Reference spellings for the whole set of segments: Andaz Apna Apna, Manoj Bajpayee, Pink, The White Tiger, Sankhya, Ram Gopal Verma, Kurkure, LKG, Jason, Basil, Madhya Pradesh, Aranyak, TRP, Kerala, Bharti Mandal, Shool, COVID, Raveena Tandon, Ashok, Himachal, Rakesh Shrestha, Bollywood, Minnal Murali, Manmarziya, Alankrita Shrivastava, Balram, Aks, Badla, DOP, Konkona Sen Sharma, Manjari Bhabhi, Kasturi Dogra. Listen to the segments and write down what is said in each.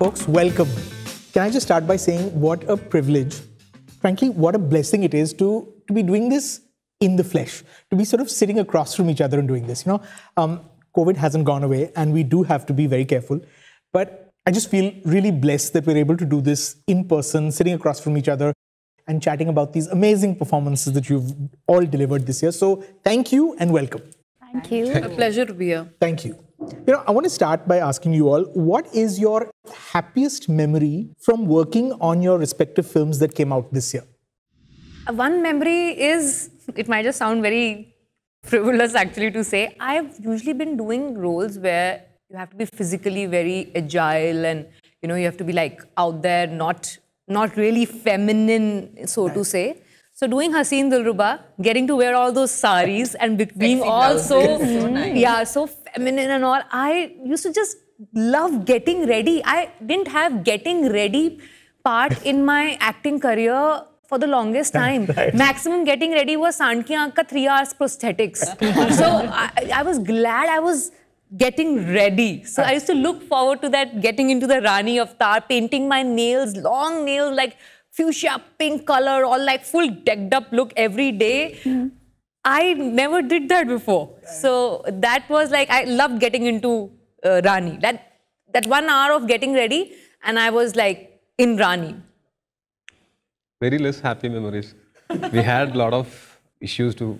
folks, welcome. Can I just start by saying what a privilege, frankly, what a blessing it is to be doing this in the flesh, to be sort of sitting across from each other and doing this. You know, COVID hasn't gone away and we do have to be very careful. But I just feel really blessed that we're able to do this in person, sitting across from each other and chatting about these amazing performances that you've all delivered this year. So thank you and welcome. Thank you. Thank you. A pleasure to be here. Thank you. You know, I want to start by asking you all, what is your happiest memory from working on your respective films that came out this year? One memory is, it might just sound very frivolous actually to say, I've usually been doing roles where you have to be physically very agile and, you know, you have to be like out there, not really feminine, so to say. So doing Haseen Dillruba, getting to wear all those saris and being all so feminine and all, I used to just love getting ready. I didn't have getting ready part in my acting career for the longest time. Right. Maximum getting ready was Sankhya ka 3 hours prosthetics. So I was glad I was getting ready. So I used to look forward to that, getting into the Rani avatar, painting my nails, long nails, like fuchsia, pink color, all like full decked up look every day. I never did that before. So that was like, I loved getting into Rani. That 1 hour of getting ready and I was like in Rani. Very less happy memories. We had a lot of issues to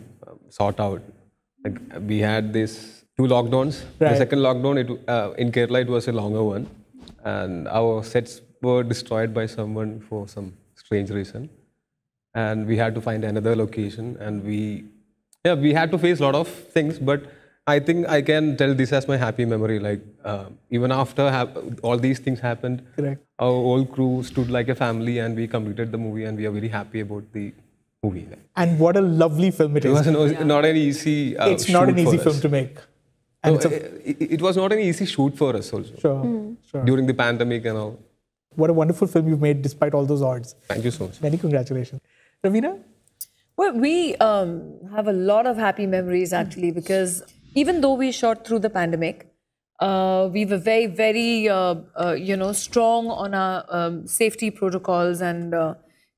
sort out. Like we had these 2 lockdowns. Right. The second lockdown in Kerala, it was a longer one. And our sets were destroyed by someone for some strange reason, and we had to find another location, and we had to face a lot of things. But I think I can tell this as my happy memory. Like even after all these things happened, correct, our whole crew stood like a family, and we completed the movie, and we are very happy about the movie. And what a lovely film it is! It was not an easy. It's not an easy film to make. And so it was not an easy shoot for us also. Sure, sure. During the pandemic and all. What a wonderful film you've made despite all those odds. Thank you so much. Many congratulations. Raveena? Well, we have a lot of happy memories actually, because even though we shot through the pandemic, we were very, very, you know, strong on our safety protocols, and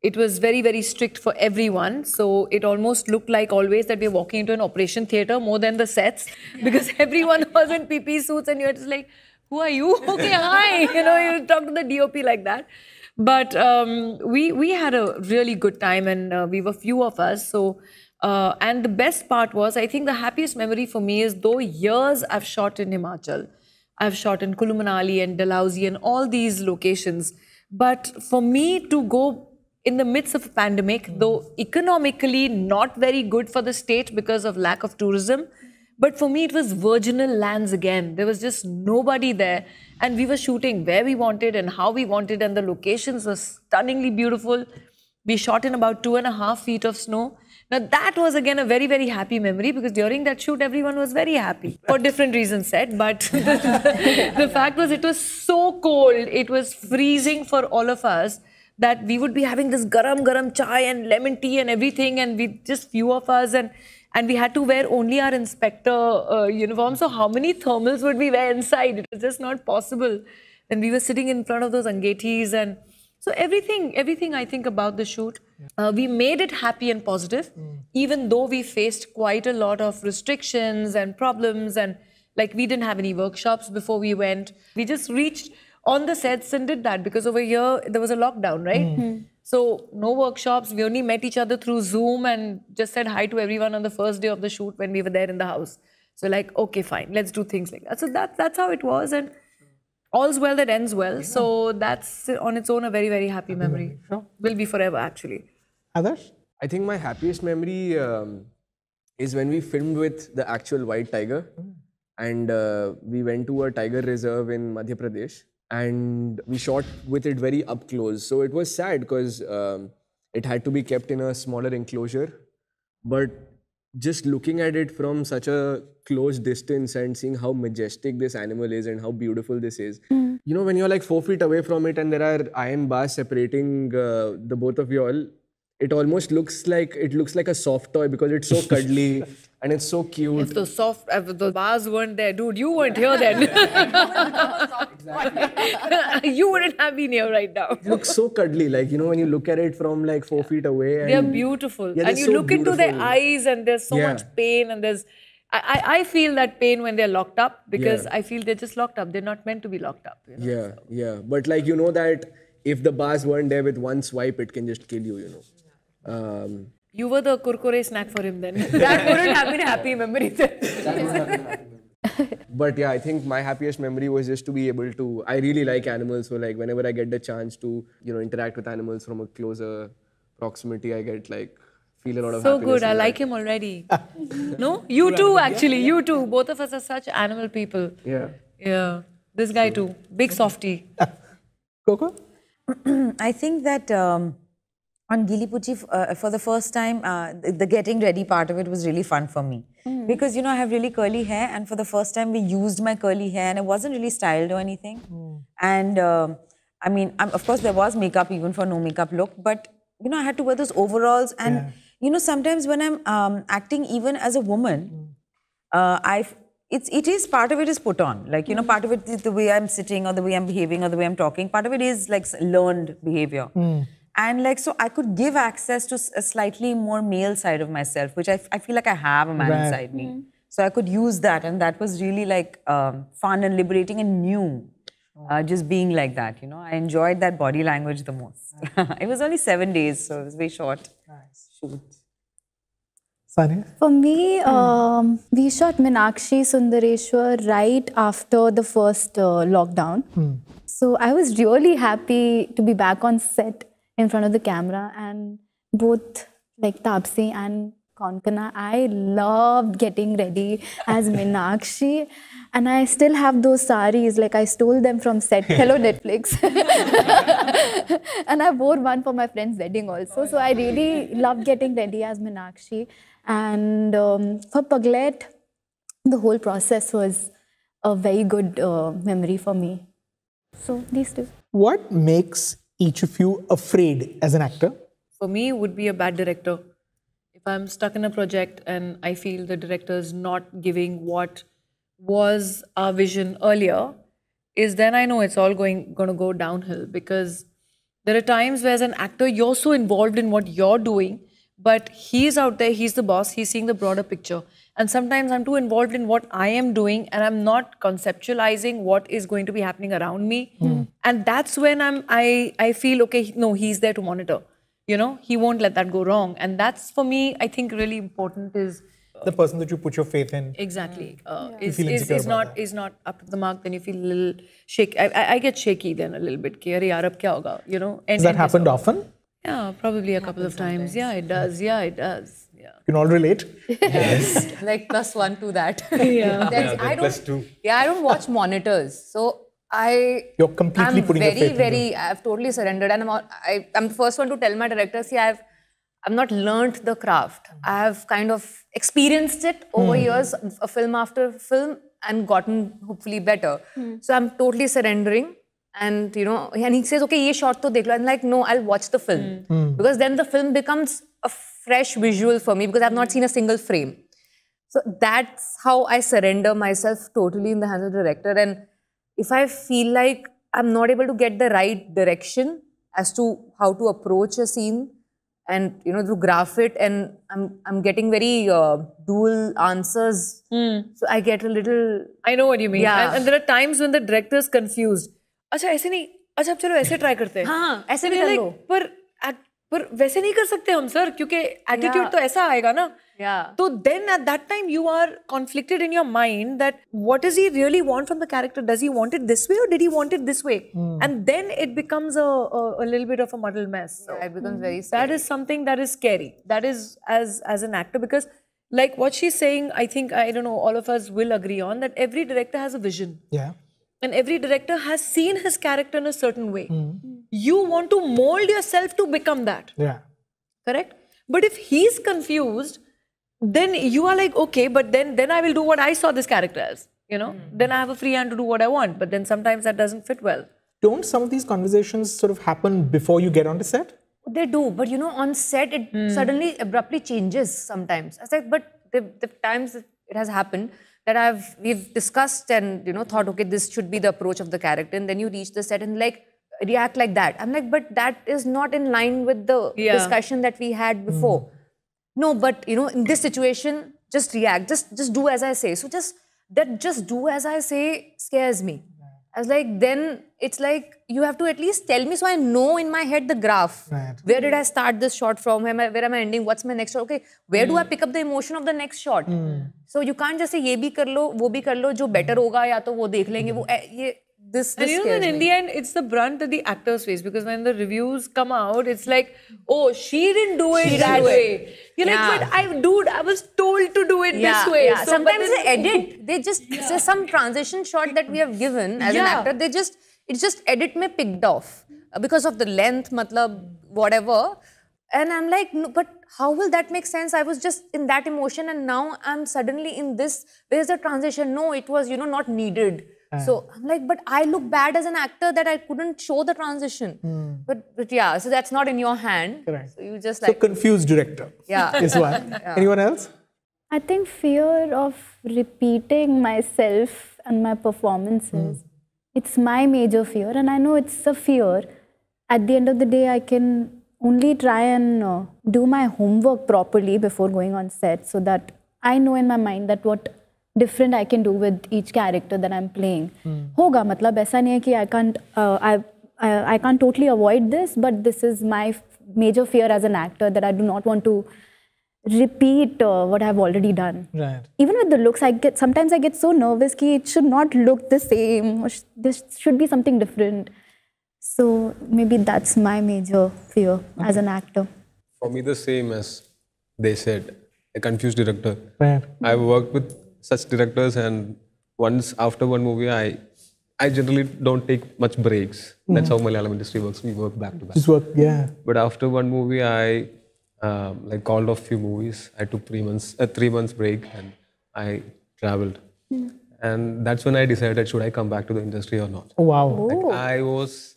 it was very, very strict for everyone. So it almost looked like always that we were walking into an operation theatre more than the sets, because everyone was in PP suits and you're just like, who are you? Okay, hi. You know, you talk to the DOP like that. But we had a really good time, and we were few of us. So, and the best part was, I think the happiest memory for me is, though years I've shot in Himachal, I've shot in Kullu Manali and Dalhousie and all these locations. But for me to go in the midst of a pandemic, though economically not very good for the state because of lack of tourism, but for me, it was virginal lands again. There was just nobody there. And we were shooting where we wanted and how we wanted. And the locations were stunningly beautiful. We shot in about 2.5 feet of snow. Now, that was again a very, very happy memory, because during that shoot, everyone was very happy. For different reasons said. But the fact was, it was so cold. It was freezing for all of us that we would be having this garam chai and lemon tea and everything. And we just few of us. And we had to wear only our inspector uniform. So how many thermals would we wear inside? It was just not possible. And we were sitting in front of those angetis. And so everything I think about the shoot, we made it happy and positive, even though we faced quite a lot of restrictions and problems. And like, we didn't have any workshops before we went. We just reached on the sets and did that, because over here there was a lockdown, right? So no workshops, we only met each other through Zoom and just said hi to everyone on the first day of the shoot when we were there in the house. So like, okay, fine, let's do things like that. So that's how it was, and all's well that ends well. Yeah. So that's on its own a very, very happy memory. Sure. Will be forever actually. Adarsh? I think my happiest memory is when we filmed with the actual white tiger, and we went to a tiger reserve in Madhya Pradesh. And we shot with it very up close. So it was sad because it had to be kept in a smaller enclosure. But just looking at it from such a close distance and seeing how majestic this animal is and how beautiful this is. You know, when you're like 4 feet away from it and there are iron bars separating the both of you all, it almost looks like a soft toy because it's so cuddly and it's so cute. It's so soft. The bars weren't there, dude. You weren't here then. You wouldn't have been here right now. It looks so cuddly, like, you know, when you look at it from like 4 feet away. And they're beautiful, yeah, and you so look beautiful into their eyes, and there's so much pain, and there's. I feel that pain when they're locked up, because I feel they're just locked up. They're not meant to be locked up. You know, But like, you know that if the bars weren't there, with one swipe it can just kill you. You know. You were the kurkure snack for him then. That wouldn't have been a happy memory then. But yeah, I think my happiest memory was just to be able to. I really like animals, so like whenever I get the chance to, you know, interact with animals from a closer proximity, I get like. Feel a lot of happiness. So good, I like him already. No, you too actually, you too. Both of us are such animal people. Yeah. Yeah. This guy too, big softy. Coco? I think that on Gili Puchi, for the first time, the getting ready part of it was really fun for me. Mm. Because, you know, I have really curly hair, and for the first time we used my curly hair, and it wasn't really styled or anything. Mm. And I mean, of course there was makeup even for no makeup look, but you know, I had to wear those overalls, and you know, sometimes when I'm acting, even as a woman, it is part of it is put on, like, you know, part of it is the way I'm sitting, or the way I'm behaving, or the way I'm talking. Part of it is like learned behavior, and like, so I could give access to a slightly more male side of myself, which I feel like I have a man inside me, so I could use that, and that was really like fun and liberating and new. Just being like that, you know, I enjoyed that body language the most. It was only 7 days, so it was very short. Nice. Shoot. Sanya? For me, we shot Meenakshi Sundareshwar right after the first lockdown. So I was really happy to be back on set in front of the camera, and both like Taapsee and Konkona, I loved getting ready as Meenakshi. And I still have those saris, like I stole them from set. Hello Netflix. And I wore one for my friend's wedding also. So I really loved getting ready as Meenakshi. And for Pagglait, the whole process was a very good memory for me. So these two. What makes each of you afraid as an actor? For me, would be a bad director. If I'm stuck in a project and I feel the director is not giving what was our vision earlier, is then I know it's all going to go downhill, because there are times where as an actor you're so involved in what you're doing, but he's out there, he's the boss, he's seeing the broader picture, and sometimes I'm too involved in what I am doing and I'm not conceptualizing what is going to be happening around me, and that's when I feel, okay, no, he's there to monitor, you know, he won't let that go wrong, and that's for me, I think, really important is the person that you put your faith in. Exactly. Is not up to the mark, then you feel a little shaky. I get shaky then a little bit. Ki, "Arey, yaar, ab kya hoga?" You know. Has that happened often? Yeah, probably a couple of times. Yeah, it does. Yeah, it does. Yeah. You can all relate? Yes. Like +1 to that. Plus two. Yeah, I don't watch monitors. So You're completely putting your faith in. I've totally surrendered. And I'm the first one to tell my director, see, I've not learnt the craft. I have kind of experienced it over years, film after film, and gotten hopefully better. So I'm totally surrendering, and you know, and he says, "Okay, ye shot to dekh lo." I'm like, "No, I'll watch the film," because then the film becomes a fresh visual for me, because I've not seen a single frame. So that's how I surrender myself totally in the hands of the director. And if I feel like I'm not able to get the right direction as to how to approach a scene, and you know, to graph it, and I'm getting very dual answers, so I get a little. I know what you mean. Yeah. And there are times when the director is confused. अच्छा ऐसे नहीं, अच्छा अब चलो ऐसे try करते हैं. हाँ, ऐसे भी कर लो. पर वैसे नहीं कर सकते हम सर, क्योंकि attitude तो ऐसा आएगा ना. Yeah. So then at that time you are conflicted in your mind that what does he really want from the character? Does he want it this way or did he want it this way? And then it becomes a little bit of a muddled mess. So yeah, it becomes very scary. That is something that is scary. That is as an actor, because like what she's saying, I think, I don't know, all of us will agree on that every director has a vision. Yeah. And every director has seen his character in a certain way. You want to mold yourself to become that. Yeah. Correct? But if he's confused, then you are like, okay, but then I will do what I saw this character as, you know, then I have a free hand to do what I want, but then sometimes that doesn't fit well. Don't some of these conversations sort of happen before you get onto set? They do, but you know, on set, it suddenly abruptly changes sometimes. I was like, but the times it has happened that we've discussed and thought, okay, this should be the approach of the character, and then you reach the set and like react like that. I'm like, but that is not in line with the discussion that we had before. No, but in this situation, just react, just do as I say. So just do as I say scares me. I was like, then it's like you have to at least tell me so I know in my head the graph. Right. Where did I start this shot from? Where am I ending? What's my next shot? Okay, where do I pick up the emotion of the next shot? So you can't just say ये भी कर लो, वो भी कर लो, जो better होगा या तो वो देख लेंगे वो ये this. And you know, in the end, it's the brunt that the actors face, because when the reviews come out, it's like, oh, she didn't do it that way. You're like, but I was told to do it this way. Yeah. So, sometimes they edit. They just say some transition shot that we have given as an actor. They just edit me picked off because of the length, matlab whatever. And I'm like, no, but how will that make sense? I was just in that emotion, and now I'm suddenly in this. Where's the transition? No, it was not needed. So I'm like, but I look bad as an actor that I couldn't show the transition. But yeah, so that's not in your hand. Correct. So you just like... So confused director. Yeah. Is one. Yeah. Anyone else? I think fear of repeating myself and my performances. It's my major fear, and I know it's a fear. At the end of the day, I can only try and do my homework properly before going on set, so that I know in my mind that what different I can do with each character that I'm playing. होगा मतलब ऐसा नहीं है कि I can't totally avoid this, but this is my major fear as an actor that I do not want to repeat what I've already done. Right. Even with the looks, sometimes I get so nervous कि it should not look the same. This should be something different. So maybe that's my major fear as an actor. For me, the same as they said, a confused director. Right. I've worked with such directors, and once after one movie, I generally don't take much breaks. That's how Malayalam industry works. We work back to back. Just work, yeah. But after one movie, I like called off few movies. I took 3 months break, and I traveled. And that's when I decided, should I come back to the industry or not? Oh, wow! Like, I was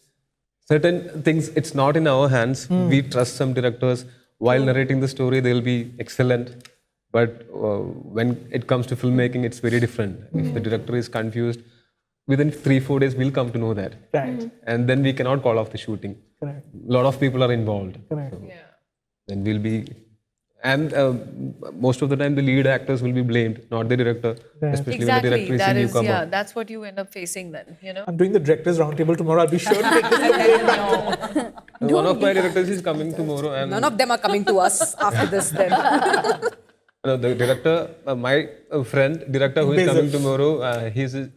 certain things. It's not in our hands. We trust some directors. While narrating the story, they'll be excellent. But when it comes to filmmaking, it's very different. If the director is confused, within 3-4 days, we'll come to know that. Right. And then we cannot call off the shooting. Correct. A lot of people are involved. Correct. So then we'll be... And most of the time, the lead actors will be blamed, not the director. Right. Especially when the director is a newcomer. Yeah, that's what you end up facing then, I'm doing the director's roundtable tomorrow. I'll be sure to take this blame. One of my directors is coming tomorrow. And none of them are coming to us after this then. No, the director, my friend, director who is coming tomorrow, he's an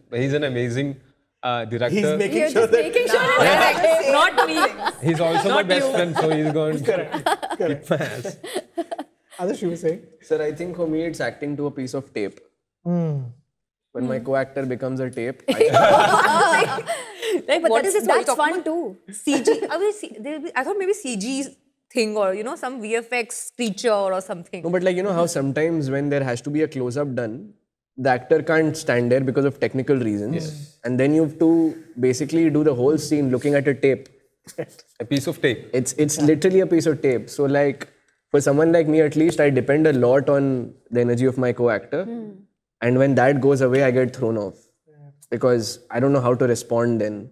amazing director. He's making sure that not me. He's also my best friend, so he's going to keep my ass. Adarsh, you were saying? Sir, I think for me it's acting to a piece of tape. When my co-actor becomes a tape. Like, but that's fun too. CG. I thought maybe CG thing or some VFX creature or something. No, but like how sometimes when there has to be a close-up done, the actor can't stand there because of technical reasons, and then you have to basically do the whole scene looking at a tape. A piece of tape. It's literally a piece of tape. So like for someone like me, at least I depend a lot on the energy of my co-actor, and when that goes away, I get thrown off because I don't know how to respond then.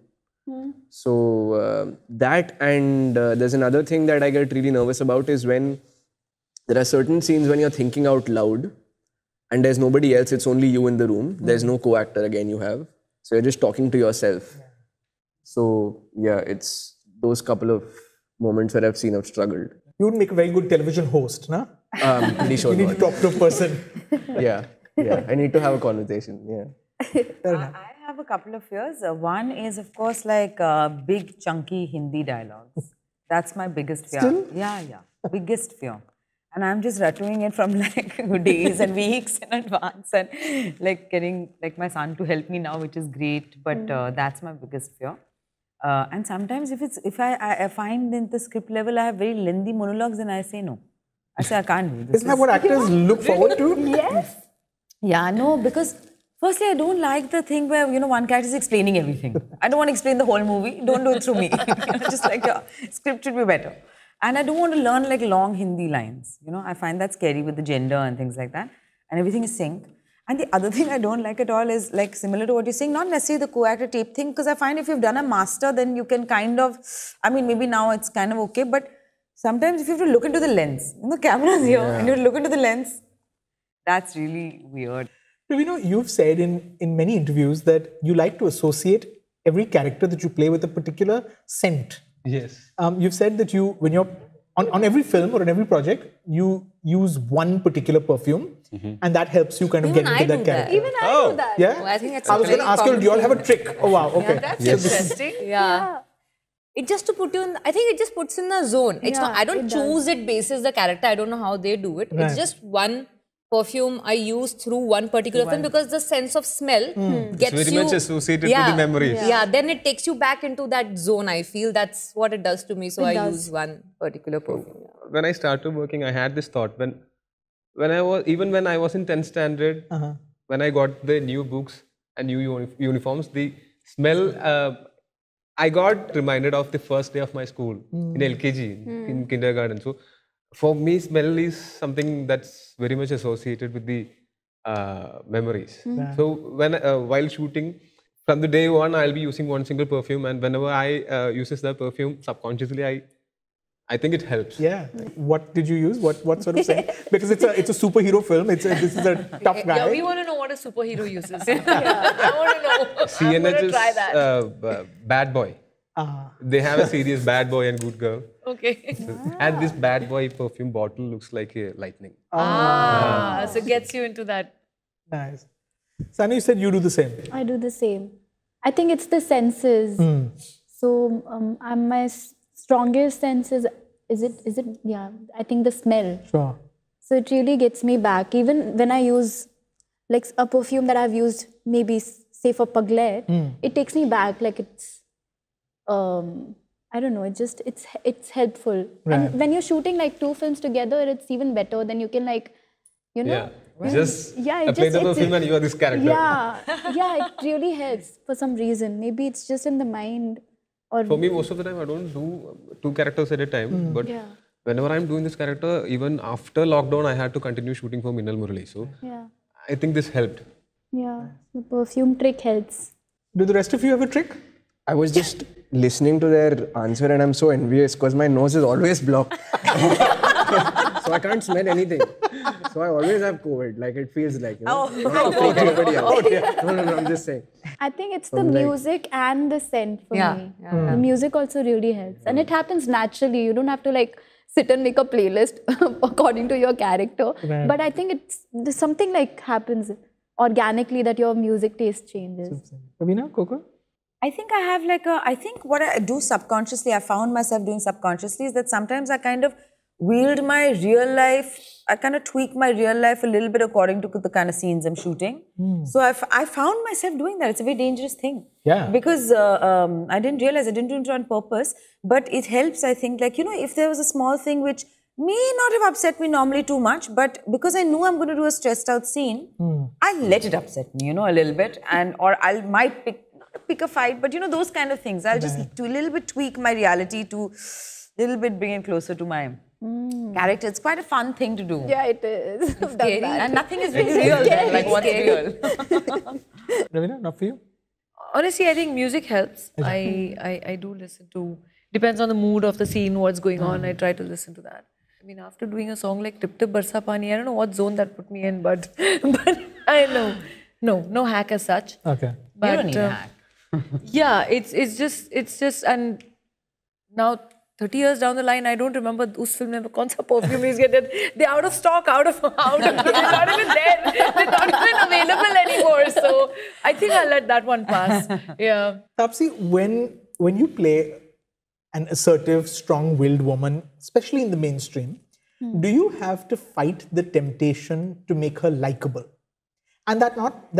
So that, and there's another thing that I get really nervous about is when there are certain scenes when you're thinking out loud and there's nobody else, it's only you in the room. There's no co-actor again you have. So you're just talking to yourself. So yeah, it's those couple of moments where I've seen I've struggled. You would make a very good television host, na? I'm pretty sure. You need to talk to a person. Yeah. I need to have a conversation, Fair enough. I have a couple of fears. One is, of course, like big chunky Hindi dialogues. That's my biggest fear. Still? Yeah. Biggest fear. And I'm just tattooing it from like days and weeks in advance, and like getting like my son to help me now, which is great. But that's my biggest fear. And sometimes if I find in the script level I have very lengthy monologues, and I say no. I say I can't do this. Isn't that what actors look forward to? Yes. Yeah. No, because. Firstly, I don't like the thing where, one character is explaining everything. I don't want to explain the whole movie. Don't do it through me. Just like your script should be better. And I don't want to learn like long Hindi lines. I find that scary with the gender and things like that. and everything is sync. And the other thing I don't like at all is, like, similar to what you're saying, not necessarily the co-actor tape thing, because I find if you've done a master, then you can kind of, I mean, maybe now it's kind of okay, but sometimes if you have to look into the lens, you know, the camera's here, yeah. and you have to look into the lens, that's really weird. But, you know, you've said in many interviews that you like to associate every character that you play with a particular scent. Yes. You've said that you, when you're on every film or on every project, you use one particular perfume. Mm-hmm. And that helps you kind of get into that character. Even I do that. Yeah? I think it's I was going to ask you, do you all have a trick? Oh, wow. Okay. Yeah, that's interesting. Yeah. It just to put you in, I think it just puts in the zone. It's not, I don't choose it basis the character. I don't know how they do it. Right. It's just one perfume I use through one particular film because the sense of smell gets you. It's very much associated to the memories. Yeah. Then it takes you back into that zone. I feel that's what it does to me. So I use one particular perfume. When I started working, I had this thought. Even when I was in 10th standard, when I got the new books and new uniforms, the smell, I got reminded of the first day of my school in LKG, in kindergarten. So for me, smell is something that's very much associated with the memories. Yeah. So when while shooting, from the day one, I'll be using one single perfume, and whenever I uses that perfume, subconsciously I think it helps. Yeah. What did you use? What sort of scent? Because it's a superhero film. This is a tough guy. Yeah, we want to know what a superhero uses. I want to know. CNH's Bad Boy. They have a series, Bad Boy and Good Girl. Okay. And this Bad Boy perfume bottle looks like a lightning. So it gets you into that. Nice. Sanya, you said you do the same. I do the same. I think it's the senses. So my strongest sense is I think the smell. Sure. So it really gets me back. Even when I use like a perfume that I've used maybe say for Pagglait, it takes me back. Like it's, I don't know, it just, it's helpful. Right. And when you're shooting like two films together, it's even better. Then you can like, you know. Yeah. Just play the perfume and you are this character. Yeah. Yeah, it really helps for some reason. Maybe it's just in the mind. For me, most of the time, I don't do two characters at a time. But whenever I'm doing this character, even after lockdown, I had to continue shooting for Minnal Murali. So I think this helped. Yeah, the perfume trick helps. Do the rest of you have a trick? I was just listening to their answer and I'm so envious because my nose is always blocked. So I can't smell anything. So I always have COVID. Like it feels like, you know. No, I'm just saying. I think it's the music and the scent for me. Yeah. The music also really helps. And it happens naturally. You don't have to like sit and make a playlist according to your character. Right. But I think it's something like happens organically that your music taste changes. Raveena, Coco? I think I have like a, I think what I do subconsciously, I found myself doing subconsciously is that sometimes I kind of wield my real life, I kind of tweak my real life a little bit according to the kind of scenes I'm shooting. So I found myself doing that. It's a very dangerous thing. Yeah. Because I didn't realize, I didn't do it on purpose. But it helps, I think, like, you know, if there was a small thing which may not have upset me normally too much, but because I knew I'm going to do a stressed out scene, I let it upset me, you know, a little bit. And or I might pick a fight, but you know, those kind of things. I'll just do a little bit tweak my reality to a little bit bring it closer to my... character. It's quite a fun thing to do. Yeah, it is. Scary. And nothing is really real. Like what's real. Raveena, not for you? Honestly, I think music helps. I do listen to, depends on the mood of the scene, what's going on. I try to listen to that. I mean, after doing a song like Tip Tip Barsa Pani, I don't know what zone that put me in, but I know. No hack as such. Okay. But, you don't need a hack. Yeah, it's just, and now 30 years down the line, I don't remember us film mein kaun sa perfume is getting. They're out of stock, out of they're not even there. They're not even available anymore. So I think I'll let that one pass. Yeah. Taapsee, when you play an assertive, strong-willed woman, especially in the mainstream, do you have to fight the temptation to make her likable? And that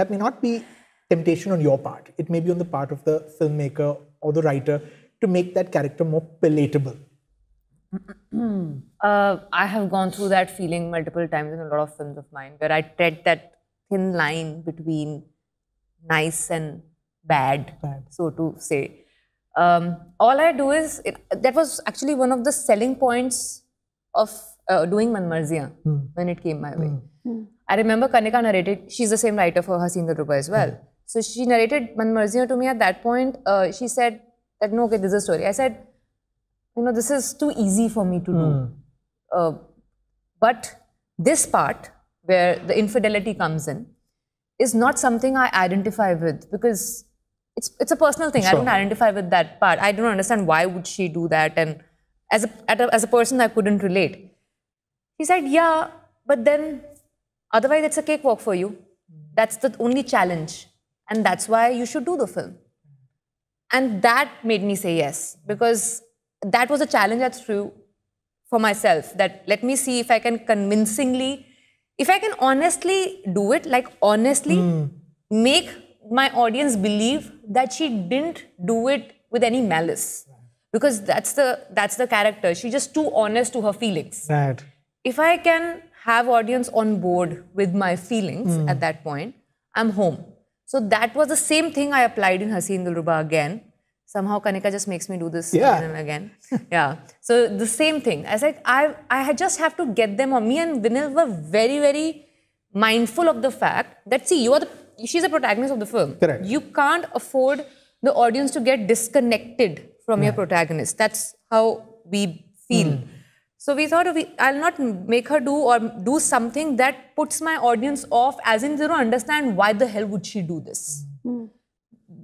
may not be temptation on your part. It may be on the part of the filmmaker or the writer, to make that character more palatable? I have gone through that feeling multiple times in a lot of films of mine where I tread that thin line between nice and bad. So to say. All I do is, that was actually one of the selling points of doing Manmarziya when it came my way. I remember Kanika narrated, she's the same writer for Haseen Dillruba as well. So she narrated Manmarziya to me at that point. She said that, no, okay, this is a story. I said, you know, this is too easy for me to do. But this part, where the infidelity comes in, is not something I identify with, because it's a personal thing. Sure. I don't identify with that part. I don't understand why would she do that. And as a person, I couldn't relate. He said, yeah, but then, otherwise, it's a cakewalk for you. That's the only challenge. And that's why you should do the film. And that made me say yes, because that was a challenge I threw for myself, that let me see if I can convincingly, if I can honestly do it, like honestly make my audience believe that she didn't do it with any malice. Right. Because that's the character. She's just too honest to her feelings. Right. If I can have audience on board with my feelings at that point, I'm home. So that was the same thing I applied in Haseen Dillruba again. Somehow Kanika just makes me do this again and again. Yeah. So the same thing. I was like, I just have to get them on. Me and Vinil were very, very mindful of the fact that, see, she's the protagonist of the film. Correct. You can't afford the audience to get disconnected from your protagonist. That's how we feel. So we thought, I'll not make her do or do something that puts my audience off, as in they don't understand why the hell would she do this.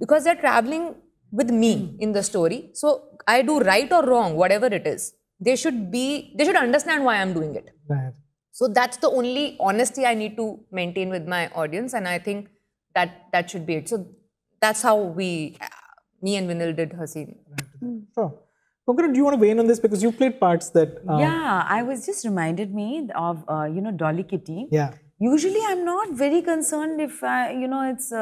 Because they're traveling with me in the story. So I do right or wrong, whatever it is. They should understand why I'm doing it. Right. So that's the only honesty I need to maintain with my audience. And I think that should be it. So that's how me and Vinil did Haseen. Sure. Konkona, do you want to weigh in on this? Because you played parts that... Yeah, I was just reminded me of, you know, Dolly Kitty. Yeah. Usually I'm not very concerned if, you know, it's...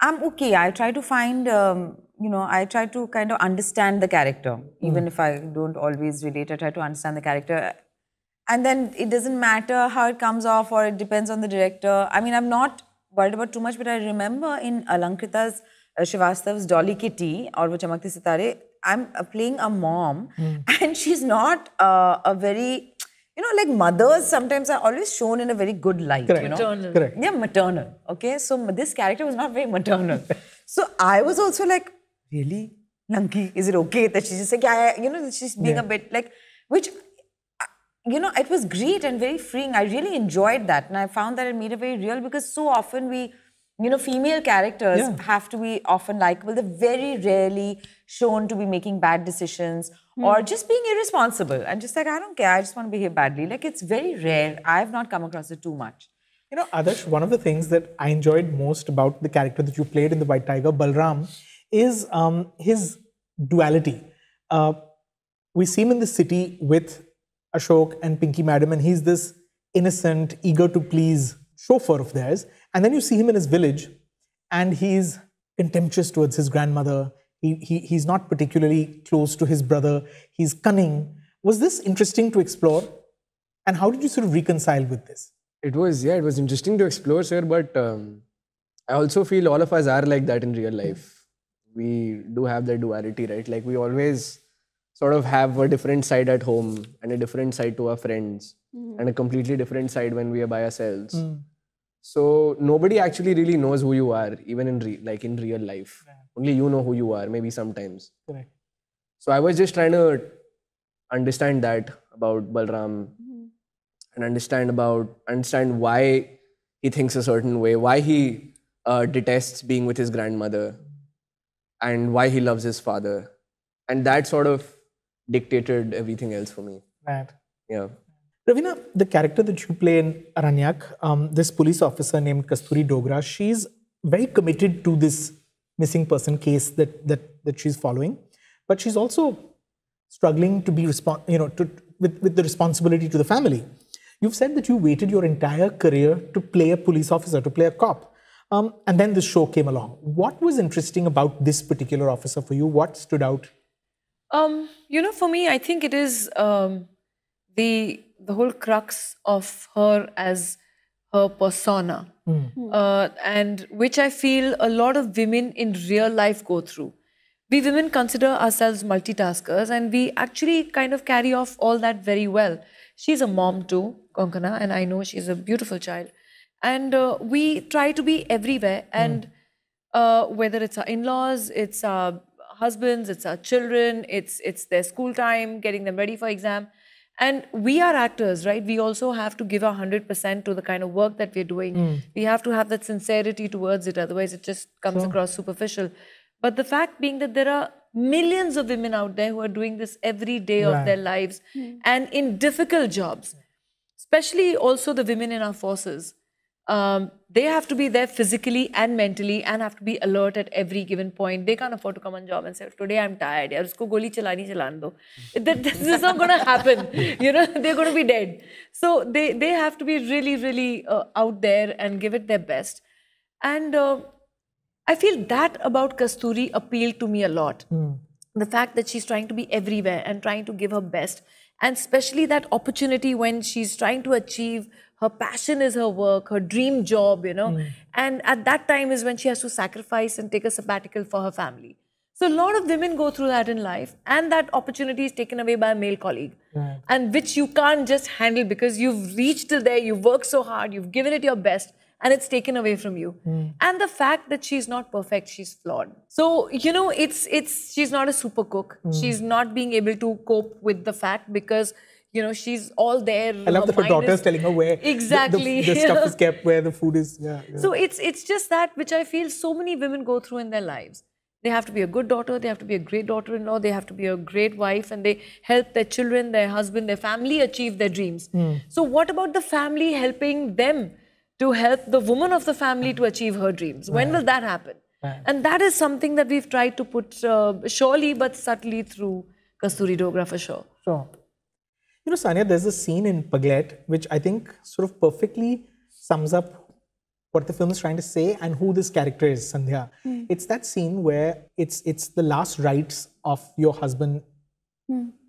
I'm okay. I try to find, you know, I try to kind of understand the character. Even if I don't always relate, I try to understand the character. And then it doesn't matter how it comes off, or it depends on the director. I mean, I'm not worried about too much, but I remember in Alankrita's, Srivastav's Dolly Kitty Aur wo chamakti sitare, I'm playing a mom and she's not a very, you know, like mothers sometimes are always shown in a very good light, you know. Maternal. Correct. Yeah, maternal. Okay, so this character was not very maternal. So I was also like, really? Lanky, is it okay that she's just like, yeah, you know, she's being a bit like, which, you know, it was great and very freeing. I really enjoyed that, and I found that it made it very real, because so often we, you know, female characters have to be often likable. They're very rarely shown to be making bad decisions or just being irresponsible and just like, I don't care, I just want to behave badly. Like, it's very rare. I've not come across it too much. You know, Adarsh, one of the things that I enjoyed most about the character that you played in The White Tiger, Balram, is his duality. We see him in the city with Ashok and Pinky Madam, and he's this innocent, eager-to-please chauffeur of theirs. And then you see him in his village, and he's contemptuous towards his grandmother. He's not particularly close to his brother. He's cunning. Was this interesting to explore? And how did you sort of reconcile with this? It was, yeah, it was interesting to explore, sir. But I also feel all of us are like that in real life. We do have that duality, right? Like, we always sort of have a different side at home and a different side to our friends and a completely different side when we are by ourselves. So nobody actually really knows who you are, even in real life. Only you know who you are, maybe sometimes. So I was just trying to understand that about Balram and understand why he thinks a certain way, why he detests being with his grandmother and why he loves his father. And that sort of dictated everything else for me. Yeah. Raveena, the character that you play in Aranyak, this police officer named Kasturi Dogra, she's very committed to this missing person case that she's following, but she's also struggling to be with the responsibility to the family. You've said that you waited your entire career to play a police officer, to play a cop, and then this show came along. What was interesting about this particular officer for you? What stood out? You know, for me, I think it is the whole crux of her as her persona, and which I feel a lot of women in real life go through. We women consider ourselves multitaskers, and we actually kind of carry off all that very well. She's a mom too, Konkona, and I know she's a beautiful child. And we try to be everywhere. And whether it's our in-laws, it's our husbands, it's our children, it's their school time, getting them ready for exam. And we are actors, right? We also have to give our 100% to the kind of work that we're doing. We have to have that sincerity towards it. Otherwise, it just comes across superficial. But the fact being that there are millions of women out there who are doing this every day of their lives and in difficult jobs, especially also the women in our forces. They have to be there physically and mentally and have to be alert at every given point. They can't afford to come on job and say, today I'm tired. Yaar, usko goli chalani chalan do. This is not going to happen. You know, they're going to be dead. So they have to be really, really out there and give it their best. And I feel that about Kasturi appealed to me a lot. The fact that she's trying to be everywhere and trying to give her best. And especially that opportunity when she's trying to achieve her passion is her work, her dream job, you know. And at that time is when she has to sacrifice and take a sabbatical for her family. So a lot of women go through that in life, and that opportunity is taken away by a male colleague. And which you can't just handle because you've reached till there, you've worked so hard, you've given it your best, and it's taken away from you. And the fact that she's not perfect, she's flawed. So, you know, she's not a super cook. She's not being able to cope with the fact because you know, she's all there. I love that her daughter's telling her where exactly the stuff is kept, where the food is. So it's just that which I feel so many women go through in their lives. They have to be a good daughter. They have to be a great daughter-in-law. They have to be a great wife. And they help their children, their husband, their family achieve their dreams. So what about the family helping them to help the woman of the family to achieve her dreams? When will that happen? And that is something that we've tried to put surely but subtly through Kasturi Dogra for sure. You know, Sanya, there's a scene in Pagglait which I think sort of perfectly sums up what the film is trying to say and who this character is, Sandhya. It's that scene where it's the last rites of your husband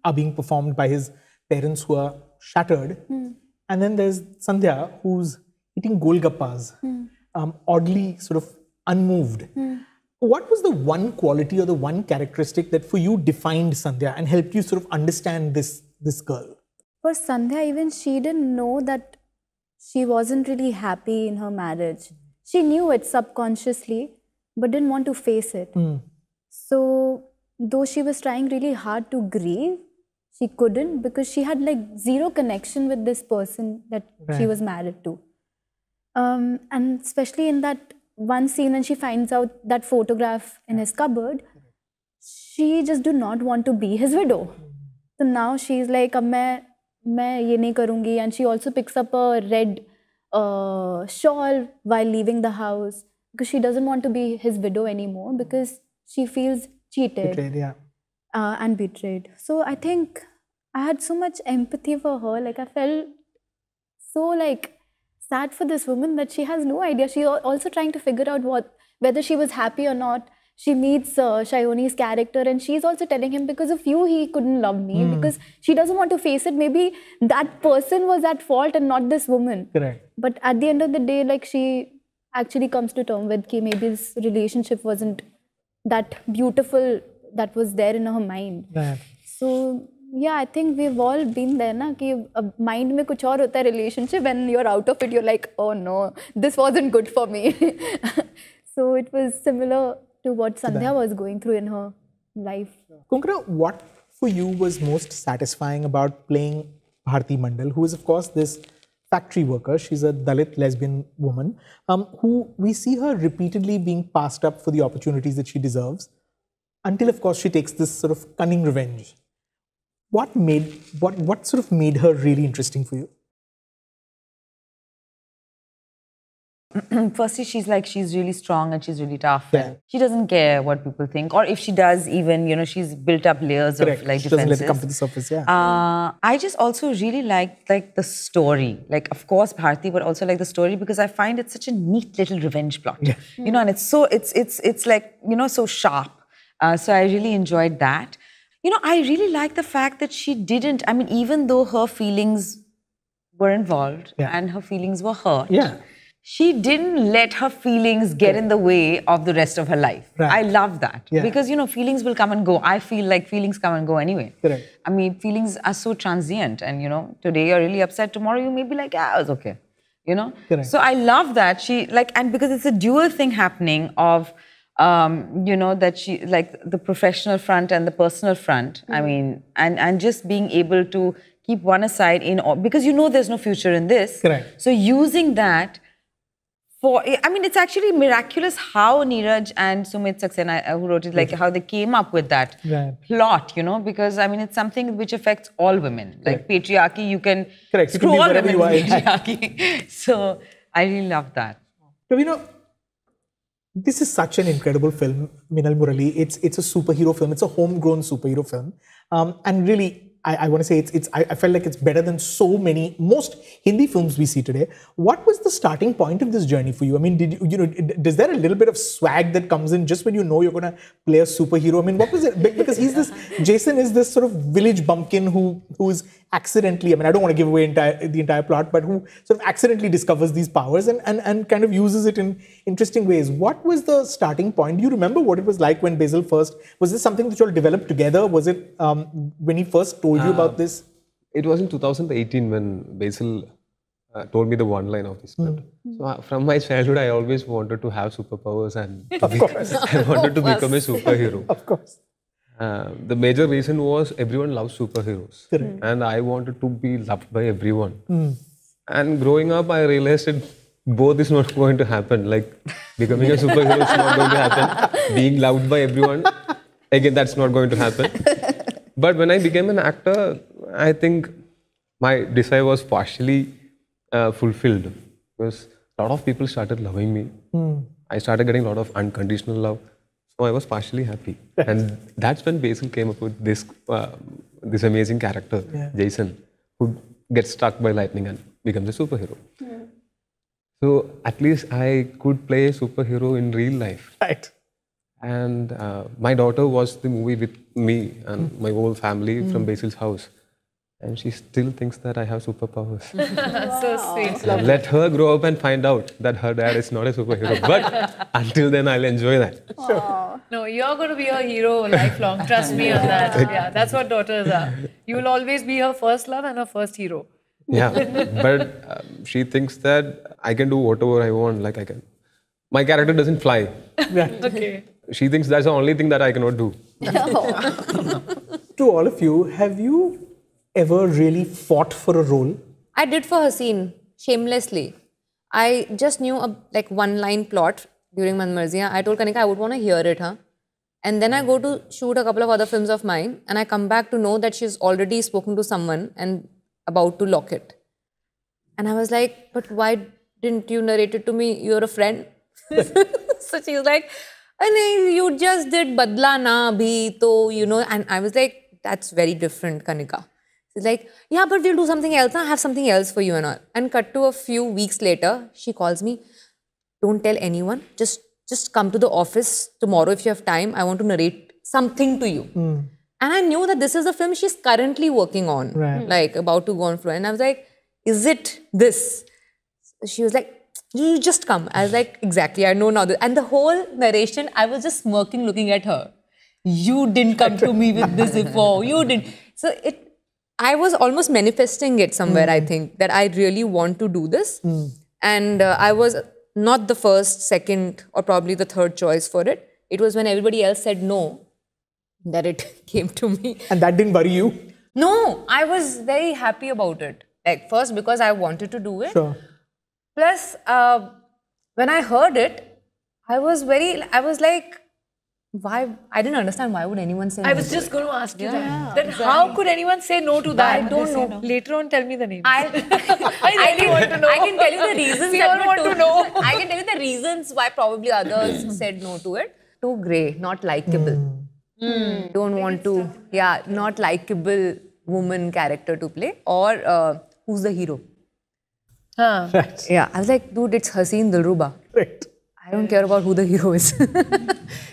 are being performed by his parents who are shattered. And then there's Sandhya who's eating golgappas, oddly sort of unmoved. What was the one quality or the one characteristic that for you defined Sandhya and helped you sort of understand this girl? For Sandhya, even she didn't know that she wasn't really happy in her marriage. She knew it subconsciously, but didn't want to face it. So, though she was trying really hard to grieve, she couldn't because she had like zero connection with this person that she was married to. And especially in that one scene when she finds out that photograph in his cupboard, she just did not want to be his widow. So now she's like, अब मैं ये नहीं करूँगी, and she also picks up a red shawl while leaving the house because she doesn't want to be his widow anymore because she feels cheated and betrayed. So I think I had so much empathy for her. Like I felt so like sad for this woman that she has no idea. She's also trying to figure out whether she was happy or not. She meets Shayoni's character and she's also telling him, because of you, he couldn't love me. Because she doesn't want to face it. Maybe that person was at fault and not this woman. But at the end of the day, like she actually comes to terms with that maybe this relationship wasn't that beautiful that was there in her mind. So yeah, I think we've all been there, na, ki mind mein kuch aur hota hai relationship. When you're out of it, you're like, oh no, this wasn't good for me. So it was similar to what Sandhya was going through in her life. Konkona, what for you was most satisfying about playing Bharti Mandal, who is of course this factory worker? She's a Dalit lesbian woman who we see her repeatedly being passed up for the opportunities that she deserves, until of course she takes this sort of cunning revenge. What sort of made her really interesting for you? Firstly, she's really strong and she's really tough. And she doesn't care what people think, or if she does, even, you know, she's built up layers of like defenses. She doesn't let it come to the surface. I just also really liked the story, of course Bharti, but also the story, because I find it's such a neat little revenge plot. You know, and it's so it's like, you know, so sharp. So I really enjoyed that. You know, I really like the fact that she didn't. I mean, even though her feelings were involved and her feelings were hurt. she didn't let her feelings get in the way of the rest of her life. Right. I love that. Yeah. Because, you know, feelings will come and go. I feel like feelings come and go anyway. Correct. I mean, feelings are so transient. And, you know, today you're really upset. Tomorrow you may be like, yeah, I was okay. You know? Correct. So I love that. She, like, and because it's a dual thing happening of, you know, that she, like, the professional front and the personal front. Mm-hmm. I mean, and just being able to keep one aside in, because you know there's no future in this. Correct. So using that for, I mean, it's actually miraculous how Neeraj and Sumit Saxena, who wrote it, like how they came up with that plot, you know, because I mean, it's something which affects all women. Like patriarchy, you can screw all women with patriarchy. So I really love that. Raveena, this is such an incredible film, Minnal Murali. It's a superhero film. It's a homegrown superhero film. And really, I want to say I felt like it's better than so many, most Hindi films we see today. What was the starting point of this journey for you? I mean, did you, does there a little bit of swag that comes in just when you know you're going to play a superhero? I mean, what was it? Because he's this, Jason is this sort of village bumpkin who is accidentally, I mean, I don't want to give away the entire plot, but who sort of accidentally discovers these powers and kind of uses it in interesting ways. What was the starting point? Do you remember what it was like when Basil first, was this something that you all developed together? Was it when he first told you about this? It was in 2018 when Basil told me the one line of the script. Mm. So from my childhood, I always wanted to have superpowers and I wanted to become a superhero. Of course. The major reason was everyone loves superheroes. Correct. And I wanted to be loved by everyone. Mm. And growing up, I realized that both is not going to happen. Like becoming a superhero is not going to happen. Being loved by everyone, again, that's not going to happen. But when I became an actor, I think my desire was partially fulfilled because a lot of people started loving me. Mm. I started getting a lot of unconditional love. So I was partially happy. And that's when Basil came up with this, this amazing character, Jason, who gets struck by lightning and becomes a superhero. Yeah. So at least I could play a superhero in real life. Right. And my daughter watched the movie with me and my whole family from Basil's house. And she still thinks that I have superpowers. Wow. So sweet. Let her grow up and find out that her dad is not a superhero. But until then, I'll enjoy that. Aww. No, you're going to be her hero lifelong. Trust me on that. Yeah, that's what daughters are. You will always be her first love and her first hero. Yeah, but she thinks that I can do whatever I want. Like I can. My character doesn't fly. Okay. She thinks that's the only thing that I cannot do. No. To all of you, have you ever really fought for a role? I did for Haseen, shamelessly. I just knew a like one-line plot during Manmarziya. I told Kanika I would want to hear it, huh? And then I go to shoot a couple of other films of mine and I come back to know that she's already spoken to someone and about to lock it. And I was like, but why didn't you narrate it to me? You're a friend. So she was like, you just did badla na bhi, to, you know, and I was like, that's very different, Kanika. She's like, yeah, but we'll do something else, I have something else for you and all. And cut to a few weeks later, she calls me, don't tell anyone, just come to the office tomorrow if you have time, I want to narrate something to you. Mm. And I knew that this is the film she's currently working on, like about to go on floor. And I was like, is it this? She was like, you just come. I was like, exactly, I know now. And the whole narration, I was just smirking, looking at her. You didn't come to me with this before. You didn't. So I was almost manifesting it somewhere, I think, that I really want to do this. Mm. And I was not the first, second, or probably the third choice for it. It was when everybody else said no, that it came to me. And that didn't worry you? No, I was very happy about it. Like, first, because I wanted to do it. Sure. Plus, when I heard it, I was like, why? I didn't understand why would anyone say no. I was just going to ask you that. Then how could anyone say no to that? I don't know. Later on, tell me the name. I really want to know. I can tell you the reasons. We all want to know. I can tell you the reasons why probably others said no to it. Too grey, not likable. Mm. Don't want to, not likable woman character to play. Or who's the hero? Huh. Right. Yeah, I was like, dude, it's Haseen Dillruba. Right. I don't care about who the hero is.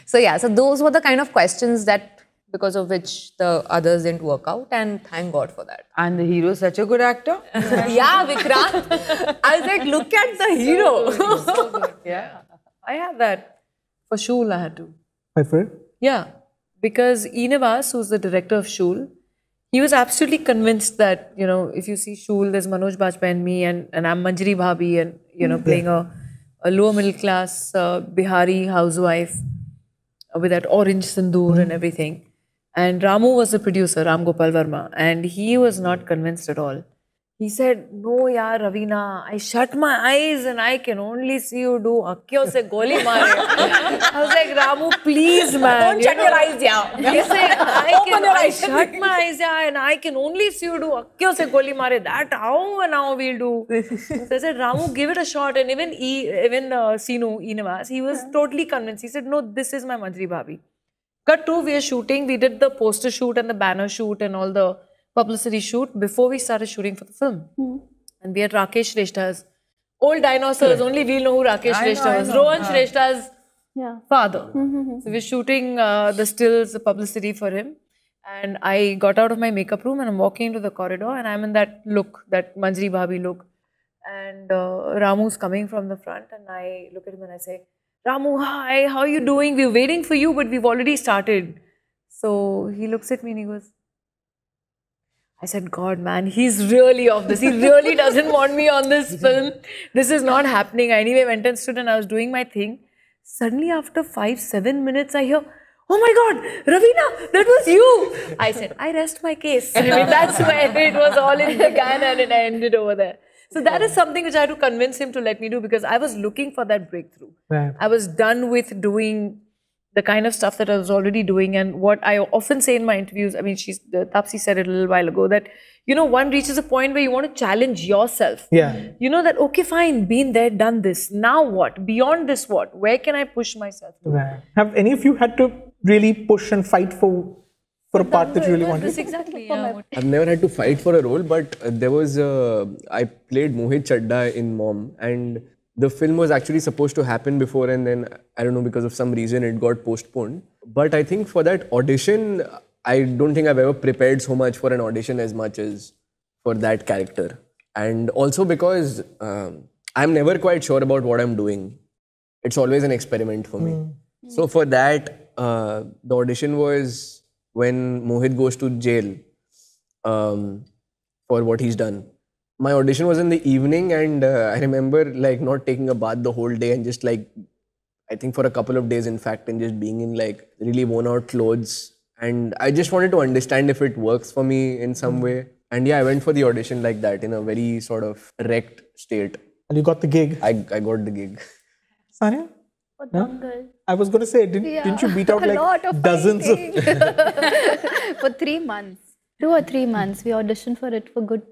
So yeah, so those were the kind of questions that because of which the others didn't work out, and thank God for that. And the hero is such a good actor. Yeah, Vikrant. I was like, look at the hero. So good. Yeah. I had that. For Shool, I had to. My friend? Yeah. Because Inavas, who's the director of Shool, he was absolutely convinced that, you know, if you see Shool, there's Manoj Bajpayee and me, and I'm Manjari Bhabhi, and, you know, playing a lower middle class Bihari housewife with that orange sindoor and everything. And Ramu was the producer, Ram Gopal Verma, and he was not convinced at all. He said, no, yaar, Raveena, I shut my eyes and I can only see you do akkiyon se goli mare. I was like, Ramu, please, man. Don't shut your eyes, yaar. He said, I shut my eyes, yaar, and I can only see you do akkiyon se goli mare. That how and how we'll do. So I said, Ramu, give it a shot. And even Sinu, Inavas, he was totally convinced. He said, no, this is my Manjari Bhabhi. Cut to, we are shooting. We did the poster shoot and the banner shoot and all the publicity shoot before we started shooting for the film. And we had Rakesh Shrestha's old dinosaurs. Only we know who Rakesh Shrestha was. Rohan Shrestha's father. So we're shooting the stills, the publicity for him. And I got out of my makeup room and I'm walking into the corridor and I'm in that look, that Manjari Bhabhi look. And Ramu's coming from the front and I look at him and I say, Ramu, hi, how are you doing? We're waiting for you, but we've already started. So he looks at me and he goes, I said, God, man, he's really off this. He really doesn't want me on this film. This is not happening. I anyway went and stood and I was doing my thing. Suddenly after 5-7 minutes, I hear, oh my God, Raveena, that was you. I said, I rest my case. I mean, that's where it was all in began and it ended over there. So that is something which I had to convince him to let me do because I was looking for that breakthrough. Right. I was done with doing the kind of stuff that I was already doing and what I often say in my interviews, I mean, Taapsee said it a little while ago that, you know, one reaches a point where you want to challenge yourself. Yeah. You know that, okay, fine, been there, done this. Now what? Beyond this what? Where can I push myself? Right. Have any of you had to really push and fight for a part that you really wanted? Exactly, yeah. I've never had to fight for a role, but there was I played Mohit Chadda in Mom, and the film was actually supposed to happen before, and then I don't know, because of some reason it got postponed. But I think for that audition, I don't think I've ever prepared so much for an audition as much as for that character. And also because I'm never quite sure about what I'm doing. It's always an experiment for me. So for that, the audition was when Mohit goes to jail for what he's done. My audition was in the evening and I remember like not taking a bath the whole day and just like, I think for a couple of days in fact, and just being in like really worn out clothes. And I just wanted to understand if it works for me in some way. And yeah, I went for the audition like that in a very sort of wrecked state. And you got the gig? I got the gig. Sanya? No? I was going to say, didn't you beat out like dozens of... For 3 months. 2 or 3 months. We auditioned for it for good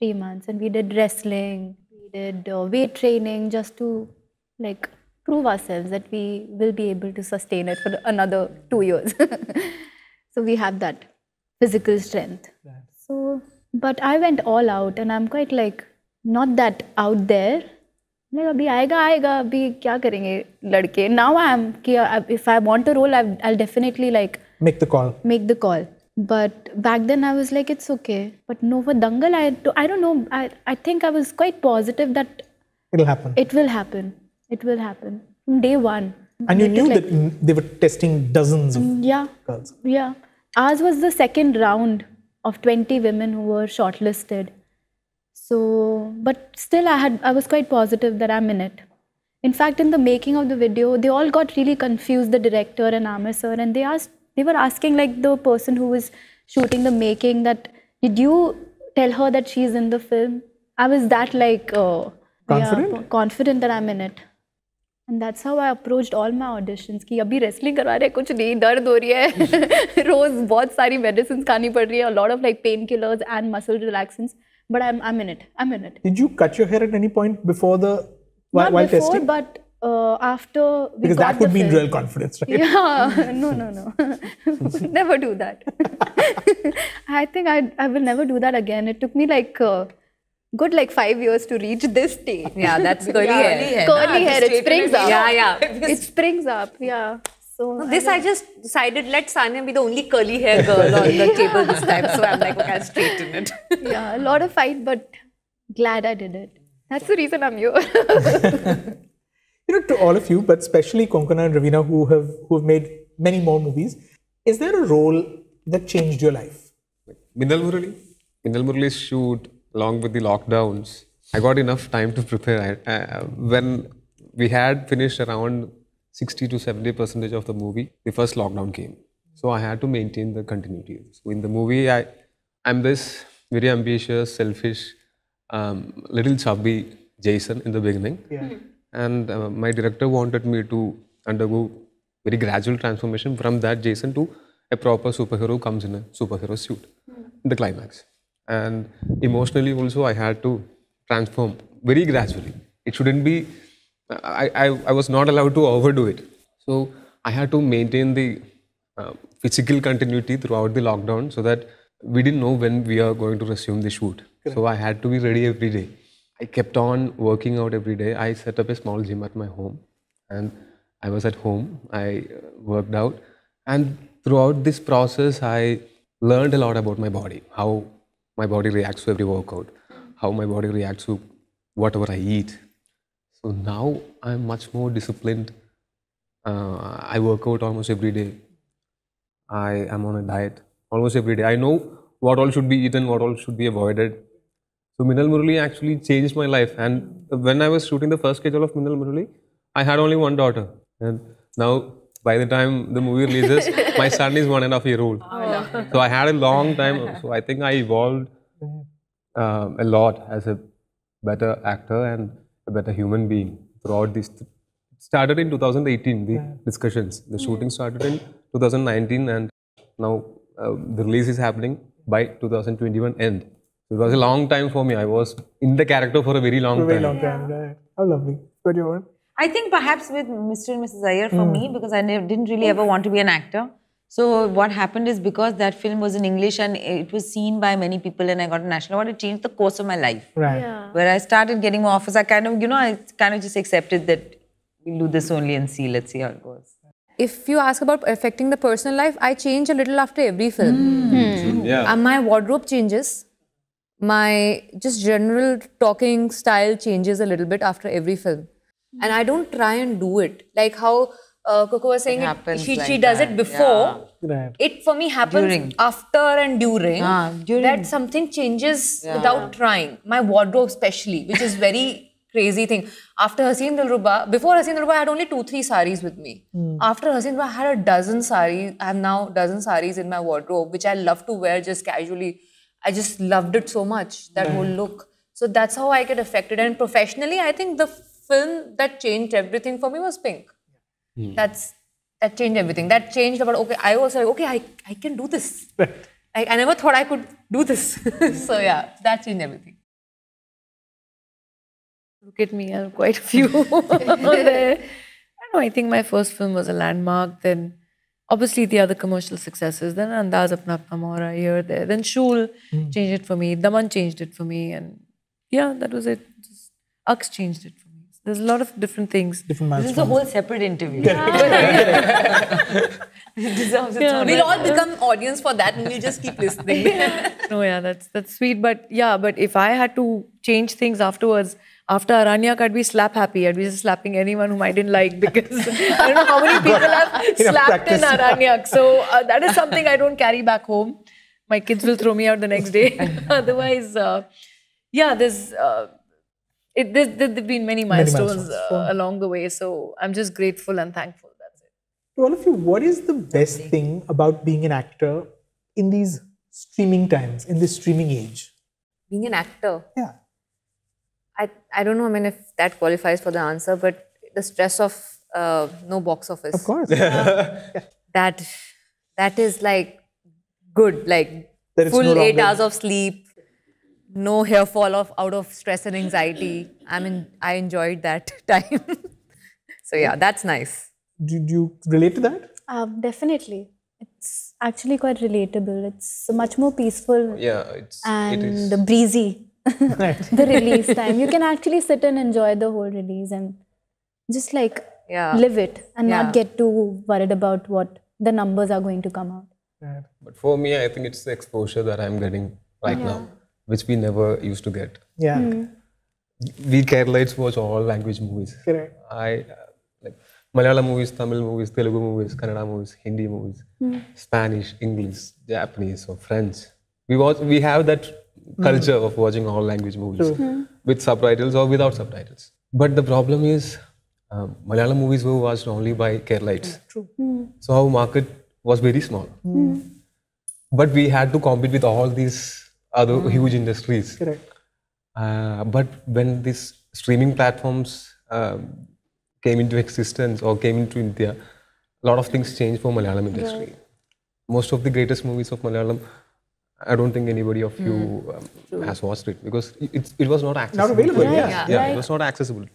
3 months. And we did wrestling, we did weight training just to like prove ourselves that we will be able to sustain it for another 2 years. So we have that physical strength. So, but I went all out and I'm quite like, not that out there. Now I'm, if I want a role, I'll definitely like... Make the call. Make the call. But back then I was like, it's okay. But no, for Dangal, I don't know. I think I was quite positive that... It'll happen. It will happen. It will happen. From day one. And you knew like, that they were testing dozens of girls. Yeah. Ours was the second round of 20 women who were shortlisted. So, but still I was quite positive that I'm in it. In fact, in the making of the video, they all got really confused, the director and Amir sir, and they were asking like the person who was shooting the making that, did you tell her that she's in the film? I was that like, confident? Yeah, confident that I'm in it. And that's how I approached all my auditions. Ki abhi wrestling karwa rahe, kuch nahi, dard ho rahi hai. Roz bahut saari medicines khani pad rahi hai, a lot of like painkillers and muscle relaxants. But I'm in it. I'm in it. Did you cut your hair at any point before the while testing? Not before, but after. Because that would mean real confidence, right? Yeah. No. Never do that. I think I will never do that again. It took me like good like 5 years to reach this stage. Yeah, that's curly hair. Curly hair. It springs up. Yeah. It springs up. Yeah. So this I just decided, let Sanya be the only curly hair girl on the table this time. So I'm like, okay, I'll straighten it. Yeah, a lot of fight, but glad I did it. That's the reason I'm here. You know, to all of you, but especially Konkona and Raveena, who have made many more movies, is there a role that changed your life? Minnal Murali shoot, along with the lockdowns, I got enough time to prepare. When we had finished around 60 to 70% of the movie, the first lockdown came. So I had to maintain the continuity. So in the movie, I'm this very ambitious, selfish, little chubby Jason in the beginning. Yeah. And my director wanted me to undergo very gradual transformation from that Jason to a proper superhero comes in a superhero suit. In the climax. And emotionally also, I had to transform very gradually. It shouldn't be... I was not allowed to overdo it. So I had to maintain the physical continuity throughout the lockdown so that we didn't know when we are going to resume the shoot. Correct. So I had to be ready every day. I kept on working out every day. I set up a small gym at my home and I was at home. I worked out, and throughout this process I learned a lot about my body, how my body reacts to every workout, how my body reacts to whatever I eat. So now I'm much more disciplined. I work out almost every day. I am on a diet almost every day. I know what all should be eaten, what all should be avoided. So Minnal Murali actually changed my life. And when I was shooting the first schedule of Minnal Murali, I had only one daughter. And now by the time the movie releases, my son is 1.5 years old. Oh, no. So I had a long time. So I think I evolved a lot as a better actor and a better human being throughout this. Started in 2018, the discussions. The shooting started in 2019 and now the release is happening by 2021 end. It was a long time for me. I was in the character for a very long time. Right. How lovely. What do you want? I think perhaps with Mr. and Mrs. Iyer for me, because I didn't really ever want to be an actor. So what happened is, because that film was in English and it was seen by many people and I got a national award, it changed the course of my life. Right. Yeah. Where I started getting more offers, I kind of just accepted that we'll do this only and see, let's see how it goes. If you ask about affecting the personal life, I change a little after every film. Yeah. My wardrobe changes. My just general talking style changes a little bit after every film. And I don't try and do it. Like how... Coco was saying she does it before. Yeah. It for me happens during. After and during, that something changes without trying. My wardrobe especially, which is very crazy thing. After Haseen Dillruba, before Haseen Dillruba I had only 2-3 saris with me. After Haseen Dillruba I had a dozen saris in my wardrobe, which I love to wear just casually. I just loved it so much, that whole look. So that's how I get affected. And professionally, I think the film that changed everything for me was Pink. That changed everything. That changed about, okay, I was like, okay, I can do this. I never thought I could do this. So yeah, that changed everything. Look at me, I have quite a few. I don't know, I think my first film was a landmark, then obviously the other commercial successes, then Andaz Apna Apna Mohra here, there, then Shool changed it for me, Daman changed it for me, and yeah, that was it. Just, Aks changed it for me. There's a lot of different things. This is a whole separate interview. It deserves its own. We'll all become audience for that, and we'll just keep listening. No, yeah, that's sweet. But if I had to change things afterwards, after Aranyak, I'd be slap happy. I'd be just slapping anyone whom I didn't like, because I don't know how many people have slapped in Aranyak. So that is something I don't carry back home. My kids will throw me out the next day. Otherwise, yeah, there's... there've been many milestones along the way, so I'm just grateful and thankful. That's it. To all of you, what is the best thing about being an actor in these streaming times, in this streaming age? Being an actor? Yeah. I don't know, I mean, if that qualifies for the answer, but the stress of no box office. Of course. That is like good, like full 8 hours of sleep. No hair fall off out of stress and anxiety. I mean, I enjoyed that time. So yeah, that's nice. Did you relate to that? Definitely. It's actually quite relatable. It's much more peaceful. Yeah, it is. The breezy. Right. The release time. You can actually sit and enjoy the whole release and just like live it and not get too worried about what the numbers are going to come out. Yeah. But for me, I think it's the exposure that I'm getting right now, which we never used to get. Yeah. We Keralites watch all language movies. Correct. I like Malayalam movies, Tamil movies, Telugu movies, Kannada movies, Hindi movies, Spanish, English, Japanese or French. We watch. We have that culture of watching all language movies with subtitles or without subtitles. But the problem is Malayalam movies were watched only by Keralites. True. So our market was very small. But we had to compete with all these other huge industries. Correct. But when these streaming platforms came into existence or came into India, a lot of things changed for Malayalam industry. Most of the greatest movies of Malayalam, I don't think anybody of you has watched it because it was not accessible. Not available. Right. Yeah. Yeah. It was not accessible.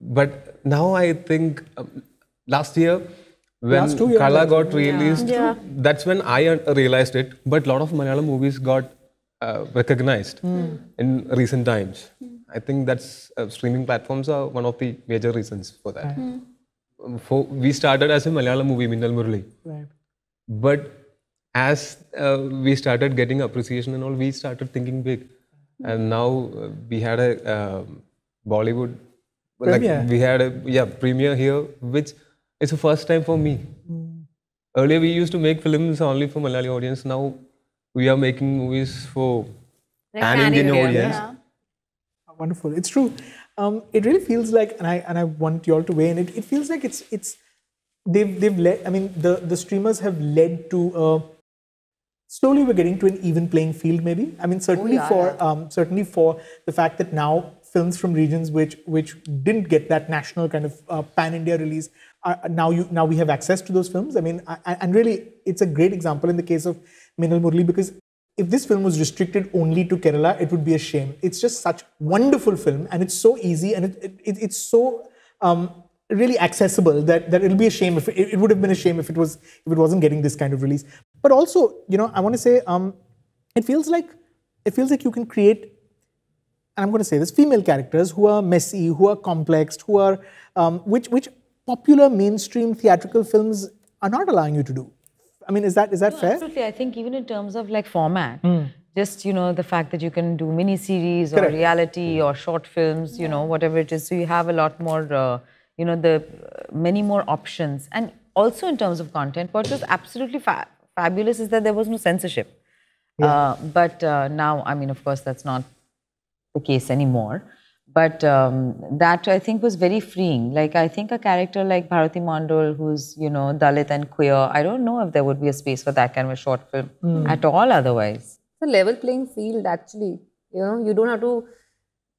But now I think last year when Kala got released, that's when I realized it. But a lot of Malayalam movies got recognized in recent times. I think that's streaming platforms are one of the major reasons for that. We started as a Malayalam movie, Minnal Murali, but as we started getting appreciation and all, we started thinking big, and now we had a Bollywood premiere. Like we had a premiere here, which is the first time for me. Earlier we used to make films only for Malayali audience. Now we are making movies for an Indian audience. Yeah. Wonderful. It's true. It really feels like, and I want you all to weigh in. It feels like they've led. I mean, the streamers have led to slowly we're getting to an even playing field. Maybe. I mean, certainly certainly for the fact that now films from regions which didn't get that national kind of pan-India release. Now we have access to those films. I mean, and really, it's a great example in the case of Minnal Murali, because if this film was restricted only to Kerala, it would be a shame. It's just such wonderful film, and it's so easy, and it's so really accessible that it'll be a shame if it would have been a shame if it wasn't getting this kind of release. But also, you know, I want to say, it feels like you can create. And I'm going to say this: female characters who are messy, who are complex, who are which popular mainstream theatrical films are not allowing you to do. I mean, is that fair? Absolutely. I think even in terms of like format, just, you know, the fact that you can do mini series or reality or short films, you know, whatever it is. So you have a lot more, you know, many more options. And also in terms of content, what was absolutely fabulous is that there was no censorship. Yeah. But now, I mean, of course, that's not the case anymore. But that, I think, was very freeing. Like, I think a character like Bharti Mandal, who's, you know, Dalit and queer, I don't know if there would be a space for that kind of a short film at all otherwise. It's a level playing field, actually. You know, you don't have to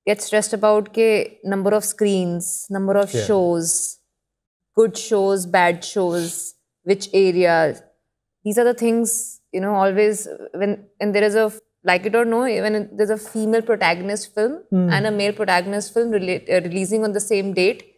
get stressed about the number of screens, number of shows, good shows, bad shows, which area. These are the things, you know, always, when there is a... Like it or no, even there's a female protagonist film and a male protagonist film releasing on the same date,